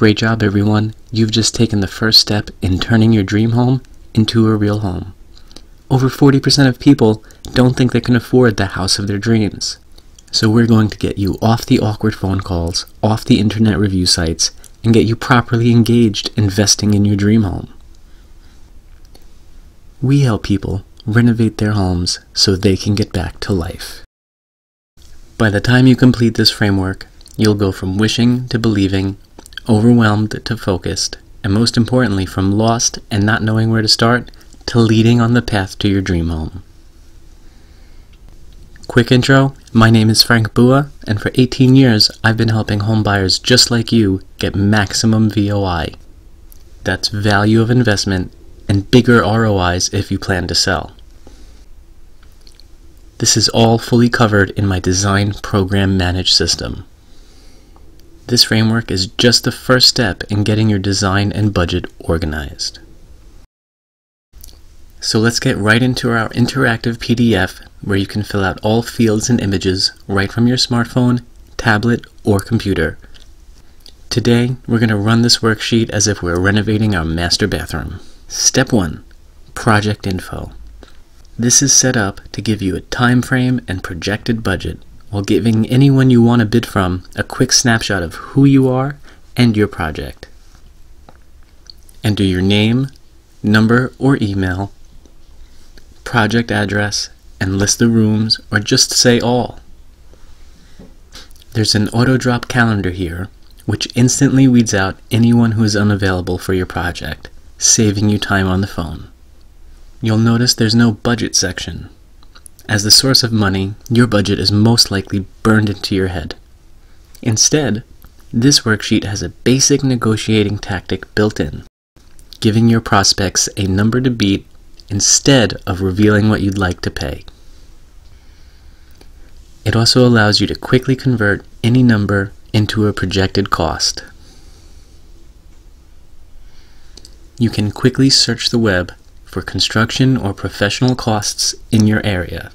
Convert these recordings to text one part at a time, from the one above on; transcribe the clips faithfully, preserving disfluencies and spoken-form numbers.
Great job, everyone. You've just taken the first step in turning your dream home into a real home. Over forty percent of people don't think they can afford the house of their dreams. So we're going to get you off the awkward phone calls, off the internet review sites, and get you properly engaged investing in your dream home. We help people renovate their homes so they can get back to life. By the time you complete this framework, you'll go from wishing to believing, overwhelmed to focused, and most importantly, from lost and not knowing where to start to leading on the path to your dream home. Quick intro, my name is Frank Bua, and for eighteen years, I've been helping home buyers just like you get maximum V O I. That's value of investment and bigger R O Is if you plan to sell. This is all fully covered in my Design Program Manage system. This framework is just the first step in getting your design and budget organized. So let's get right into our interactive P D F where you can fill out all fields and images right from your smartphone, tablet, or computer. Today, we're going to run this worksheet as if we're renovating our master bathroom. Step one, project info. This is set up to give you a time frame and projected budget while giving anyone you want to bid from a quick snapshot of who you are and your project. Enter your name, number, or email, project address, and list the rooms or just say all. There's an auto drop calendar here which instantly weeds out anyone who is unavailable for your project, saving you time on the phone. You'll notice there's no budget section. As the source of money, your budget is most likely burned into your head. Instead, this worksheet has a basic negotiating tactic built in, giving your prospects a number to beat instead of revealing what you'd like to pay. It also allows you to quickly convert any number into a projected cost. You can quickly search the web for construction or professional costs in your area.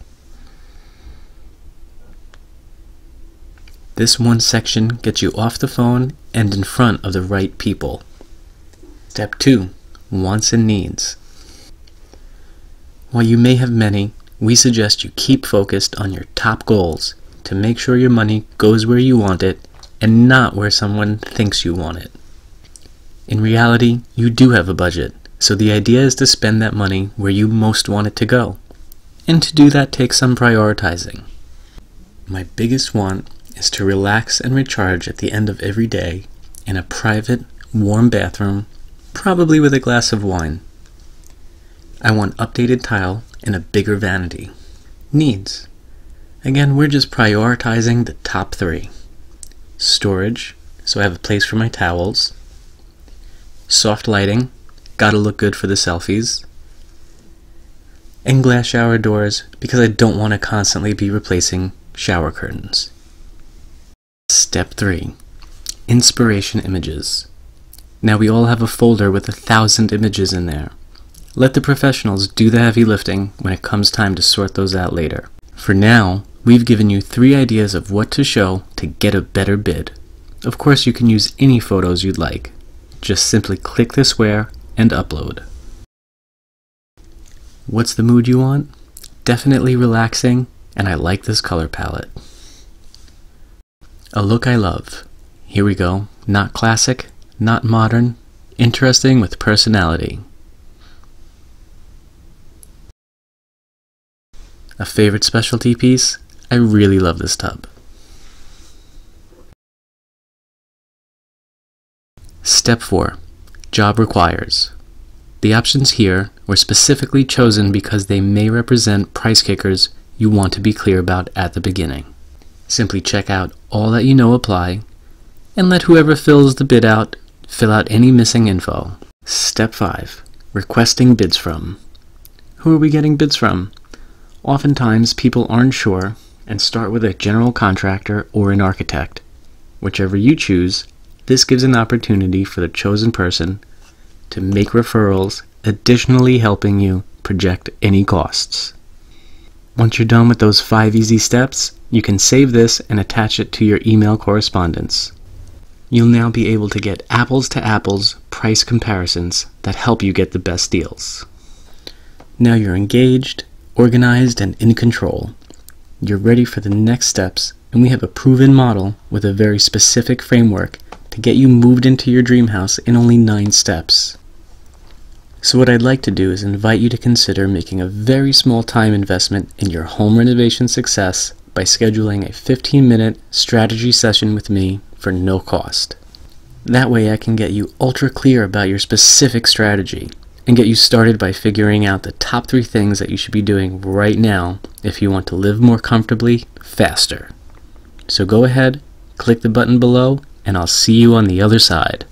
This one section gets you off the phone and in front of the right people. Step two, wants and needs. While you may have many, we suggest you keep focused on your top goals to make sure your money goes where you want it and not where someone thinks you want it. In reality, you do have a budget, so the idea is to spend that money where you most want it to go. And to do that takes some prioritizing. My biggest want is to relax and recharge at the end of every day in a private, warm bathroom, probably with a glass of wine. I want updated tile and a bigger vanity. Needs. Again, we're just prioritizing the top three. Storage, so I have a place for my towels. Soft lighting, gotta look good for the selfies. And glass shower doors, because I don't want to constantly be replacing shower curtains. Step three, inspiration images. Now we all have a folder with a thousand images in there. Let the professionals do the heavy lifting when it comes time to sort those out later. For now, we've given you three ideas of what to show to get a better bid. Of course, you can use any photos you'd like. Just simply click the square and upload. What's the mood you want? Definitely relaxing, and I like this color palette. A look I love. Here we go. Not classic, not modern, interesting with personality. A favorite specialty piece? I really love this tub. Step four, job requires. The options here were specifically chosen because they may represent price kickers you want to be clear about at the beginning. Simply check out all that you know apply and let whoever fills the bid out fill out any missing info. Step five, requesting bids from. Who are we getting bids from? Oftentimes, people aren't sure and start with a general contractor or an architect. Whichever you choose, this gives an opportunity for the chosen person to make referrals, additionally helping you project any costs. Once you're done with those five easy steps, you can save this and attach it to your email correspondence. you'll now be able to get apples-to-apples price comparisons that help you get the best deals. Now you're engaged, organized, and in control. You're ready for the next steps, and we have a proven model with a very specific framework to get you moved into your dream house in only nine steps. So what I'd like to do is invite you to consider making a very small time investment in your home renovation success by scheduling a fifteen minute strategy session with me for no cost. That way I can get you ultra clear about your specific strategy and get you started by figuring out the top three things that you should be doing right now if you want to live more comfortably, faster. So go ahead, click the button below, and I'll see you on the other side.